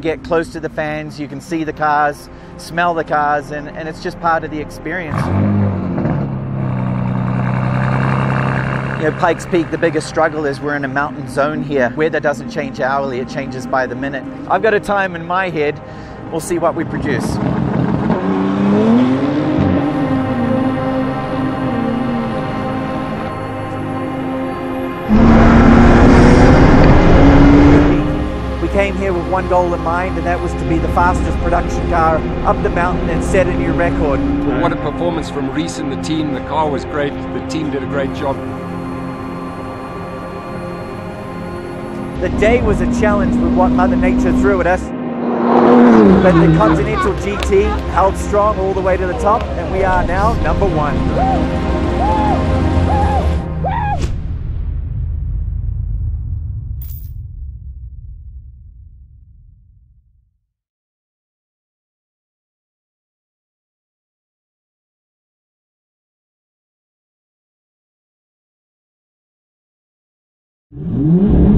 can get close to the fans, you can see the cars, smell the cars, and it's just part of the experience. You know, Pikes Peak, the biggest struggle is we're in a mountain zone here. Weather doesn't change hourly, it changes by the minute. I've got a time in my head, we'll see what we produce. We came here with one goal in mind, and that was to be the fastest production car up the mountain and set a new record. What a performance from Rhys and the team. The car was great, the team did a great job. The day was a challenge with what Mother Nature threw at us, but the Continental GT held strong all the way to the top, and we are now #1.